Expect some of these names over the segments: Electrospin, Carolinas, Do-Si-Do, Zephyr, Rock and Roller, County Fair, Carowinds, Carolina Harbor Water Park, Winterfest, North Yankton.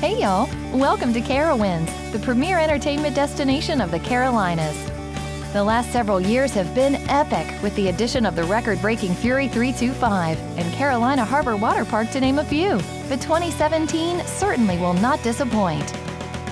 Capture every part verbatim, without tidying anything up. Hey y'all, welcome to Carowinds, the premier entertainment destination of the Carolinas. The last several years have been epic with the addition of the record-breaking Fury three twenty-five and Carolina Harbor Water Park to name a few, but twenty seventeen certainly will not disappoint.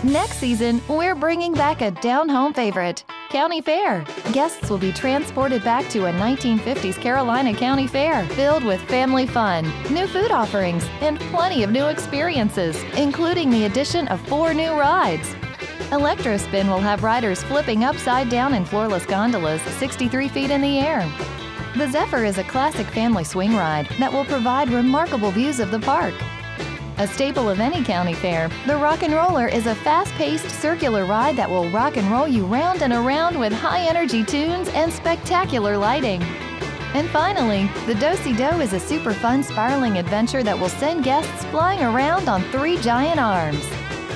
Next season, we're bringing back a down-home favorite, County Fair. Guests will be transported back to a nineteen fifties Carolina County Fair filled with family fun, new food offerings, and plenty of new experiences, including the addition of four new rides. Electrospin will have riders flipping upside down in floorless gondolas sixty-three feet in the air. The Zephyr is a classic family swing ride that will provide remarkable views of the park. A staple of any county fair, the Rock and Roller is a fast-paced circular ride that will rock and roll you round and around with high-energy tunes and spectacular lighting. And finally, the Do-Si-Do is a super fun spiraling adventure that will send guests flying around on three giant arms.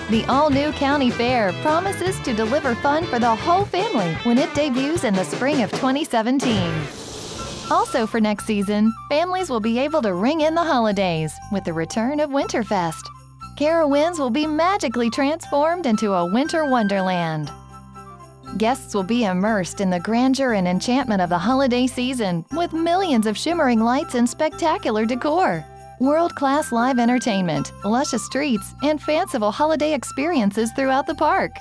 The all-new County Fair promises to deliver fun for the whole family when it debuts in the spring of twenty seventeen. Also for next season, families will be able to ring in the holidays with the return of Winterfest. Carowinds will be magically transformed into a winter wonderland. Guests will be immersed in the grandeur and enchantment of the holiday season with millions of shimmering lights and spectacular decor. World-class live entertainment, luscious streets, and fanciful holiday experiences throughout the park.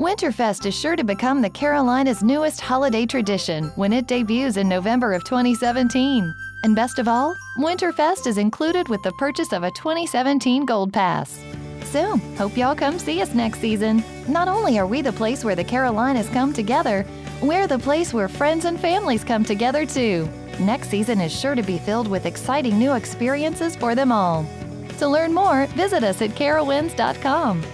Winterfest is sure to become the Carolinas' newest holiday tradition when it debuts in November of twenty seventeen. And best of all, Winterfest is included with the purchase of a twenty seventeen Gold Pass. So, hope y'all come see us next season. Not only are we the place where the Carolinas come together, we're the place where friends and families come together too. Next season is sure to be filled with exciting new experiences for them all. To learn more, visit us at carowinds dot com.